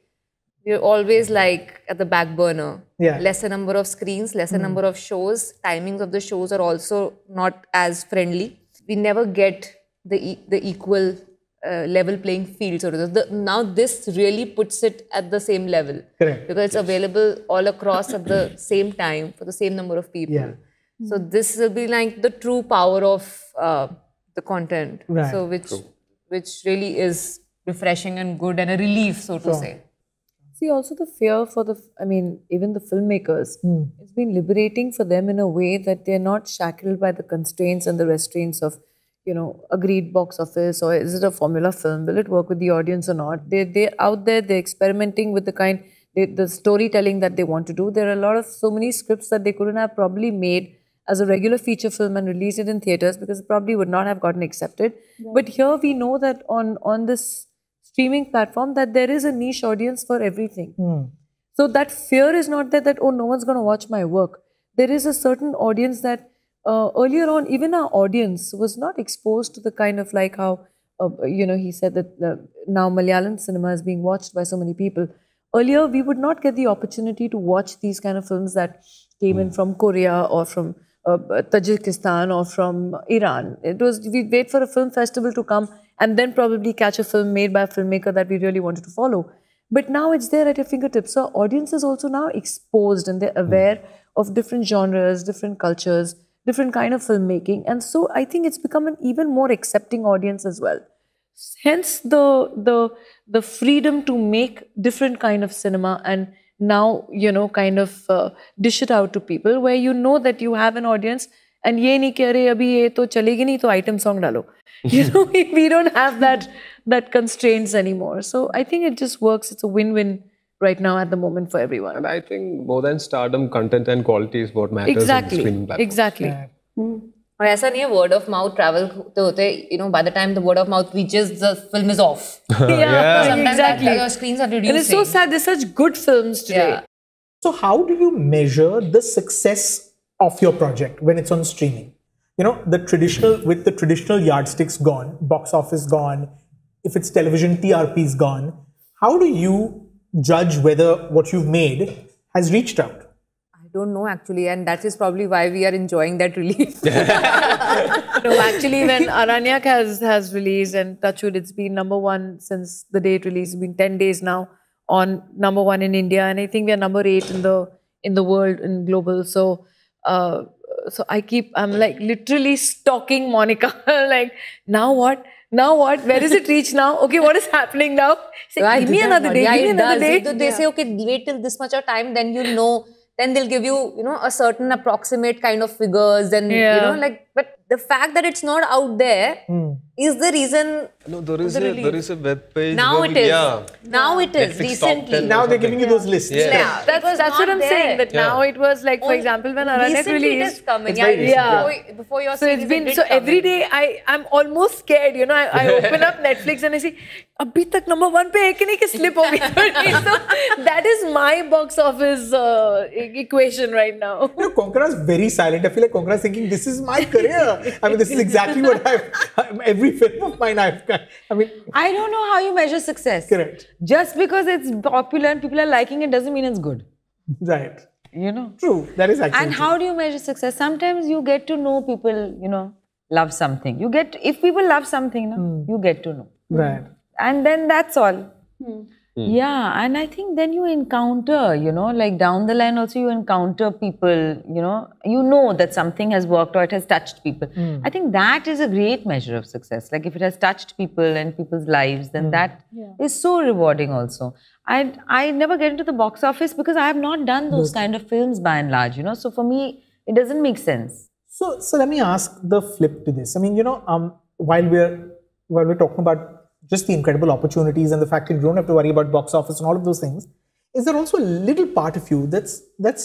we're always like at the back burner. Yeah. Lesser number of screens, lesser number of shows. Timings of the shows are also not as friendly. We never get the equal level playing field. So now this really puts it at the same level. Correct. Because it's available all across at the same time for the same number of people. Yeah. So this will be like the true power of the content, so which really is refreshing and good and a relief, so to say. See, also the fear for even the filmmakers, it's been liberating for them in a way that they're not shackled by the constraints and the restraints of, you know, agreed box office, or is it a formula film? Will it work with the audience or not? They're out there, they're experimenting with the storytelling that they want to do. There are so many scripts that they couldn't have probably made as a regular feature film and released it in theatres because it probably would not have gotten accepted. Yeah. But here we know that on this streaming platform that there is a niche audience for everything. So that fear is not there that, oh, no one's going to watch my work. There is a certain audience that earlier on, even our audience was not exposed to the kind of like how, you know, he said that now Malayalam cinema is being watched by so many people. Earlier, we would not get the opportunity to watch these kind of films that came in from Korea or from Tajikistan or from Iran. It was, we'd wait for a film festival to come and then probably catch a film made by a filmmaker that we really wanted to follow. But now it's there at your fingertips. So audience is also now exposed and they're aware of different genres, different cultures, different kind of filmmaking. And so I think it's become an even more accepting audience as well. Hence the freedom to make different kind of cinema and now, you know, kind of dish it out to people where you know that you have an audience and ये नहीं कह रहे अभी ये तो चलेगी नहीं तो item song डालो. You know, we don't have that constraints anymore. So I think it just works. It's a win-win right now at the moment for everyone. And I think more than stardom, content and quality is what matters. Exactly. In the streaming platform. Exactly. Yeah. और ऐसा नहीं है word of mouth travel तो होते you know by the time the word of mouth reaches the film is off. Yeah, sometimes exactly. Your screens are reducing. And it's so sad. There's such good films today. Yeah. So how do you measure the success of your project when it's on streaming? You know, the traditional with the traditional yardsticks gone, box office gone. If it's television, TRP is gone. How do you judge whether what you've made has reached out? Don't know actually, and that is probably why we are enjoying that release. No, actually, when Aranyak has released, and touchwood, it's been #1 since the day it released. It's been 10 days now on #1 in India, and I think we are #8 in the world in global. So, I'm like literally stalking Monica. Like now what? Where is it reach now? Okay, what is happening now? Say, right, give me another day. Give me another day. So they say, okay, wait till this much of time, then you know. Then they'll give you, you know, a certain approximate kind of figures and, you know, like, but the fact that it's not out there is the reason. No, there is a web page. Now it is. Yeah. Now it is, Netflix recently. Now they're giving you those lists. Yeah. Yeah. That's what I'm saying, that now it was like, for example, when Aranyak released. Coming. Before your series, so every day I'm almost scared, you know, I open up Netflix and I see, abhi tak #1 pe hai ki nahi ki slip ho gayi. So that is my box office equation right now. You know, Konkona is very silent. I feel like Konkona is thinking, this is my career. I mean, this is exactly what every film of mine I've got. I mean, I don't know how you measure success. Correct. Just because it's popular and people are liking it doesn't mean it's good. Right. You know. True. That is actually. And how do you measure success? Sometimes you get to know people, you know, love something. You get, if people love something, no, you get to know. Right. And then that's all. Yeah, and I think then you encounter, you know, like down the line also you encounter people, you know that something has worked or it has touched people. I think that is a great measure of success. Like if it has touched people and people's lives, then that is so rewarding also. I never get into the box office because I have not done those kind of films by and large, you know. So for me, it doesn't make sense. So let me ask the flip to this. I mean, you know, while we're talking about just the incredible opportunities and the fact that you don't have to worry about box office and all of those things, is there also a little part of you that's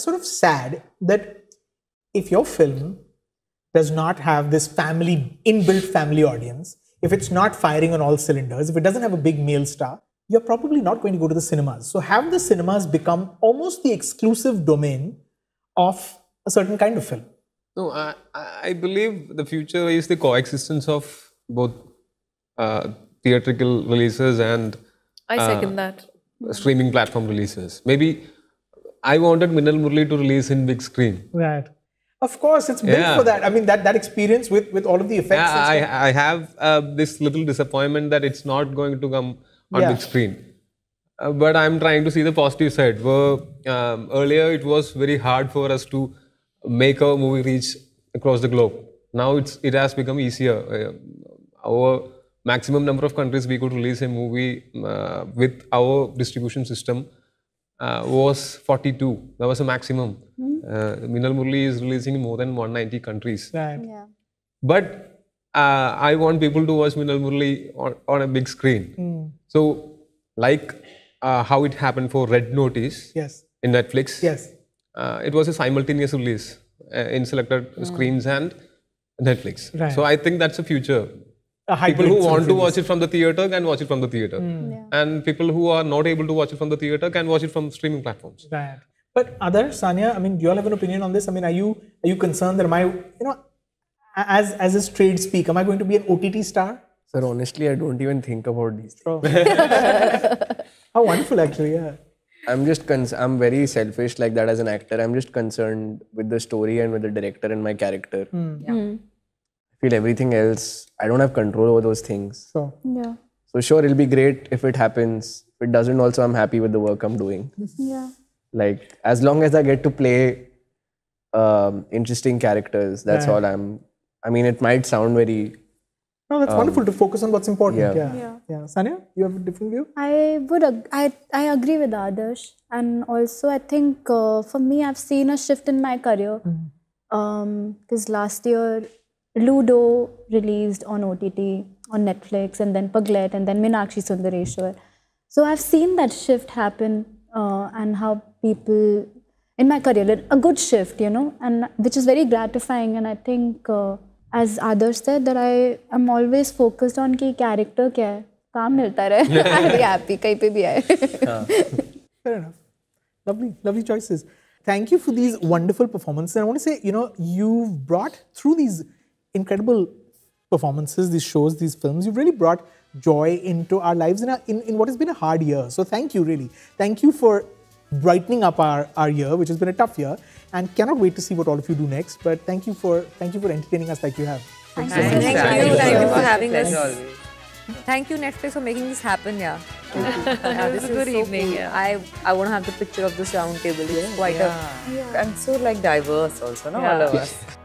sort of sad that if your film does not have this inbuilt family audience, if it's not firing on all cylinders, if it doesn't have a big male star, you're probably not going to go to the cinemas. So have the cinemas become almost the exclusive domain of a certain kind of film? No, I believe the future is the coexistence of both theatrical releases and I second that. Streaming platform releases. Maybe I wanted Minnal Murali to release in big screen. Right. Of course, it's built for that. I mean, that experience with all of the effects. Yeah, I have this little disappointment that it's not going to come on big screen. But I'm trying to see the positive side. Where, earlier, it was very hard for us to make our movie reach across the globe. Now, it has become easier. Our maximum number of countries we could release a movie with our distribution system was 42. That was a maximum. Minnal Murali is releasing in more than 190 countries. Right. Yeah. But I want people to watch Minnal Murali on a big screen. So, like how it happened for Red Notice in Netflix. Yes. It was a simultaneous release in selected screens and Netflix. Right. So I think that's the future. People who want to watch it from the theatre can watch it from the theatre. And people who are not able to watch it from the theatre can watch it from streaming platforms. Right. But Adarsh, Sanya, I mean, do you all have an opinion on this? I mean, are you concerned that as a trade speak, am I going to be an OTT star? Sir, honestly, I don't even think about these things. How wonderful, actually, yeah. I'm very selfish like that as an actor. I'm just concerned with the story and with the director and my character. Feel everything else, I don't have control over those things. So sure, it'll be great if it happens. if it doesn't also, I'm happy with the work I'm doing. Yeah. Like, as long as I get to play interesting characters, that's all I'm... I mean, it might sound very... No, that's wonderful to focus on what's important. Yeah. Yeah. Yeah. Yeah. Sanya, you have a different view? I agree with Adarsh. And also, I think for me, I've seen a shift in my career. Because last year, Ludo released on OTT, on Netflix, and then Pagglait, and then Meenakshi Sundareshwar. So I've seen that shift happen and how people in my career, a good shift, you know, and which is very gratifying. And I think, as Adarsh said, that I am always focused on ki character kya hai, kaam milta rahe. I'll be happy, kahin pe bhi aaye. Fair enough. Lovely, lovely choices. Thank you for these wonderful performances. And I want to say, you know, you've brought through these incredible performances, these shows, these films, you've really brought joy into our lives in what has been a hard year. So thank you, really. Thank you for brightening up our year, which has been a tough year, and cannot wait to see what all of you do next. But thank you for entertaining us like you have. Thank you for having us. Always. Thank you, Netflix, for making this happen. Yeah. This is a good evening. Cool. Yeah. I want to have the picture of this round table. It's quite a and so like diverse also, no? All of us.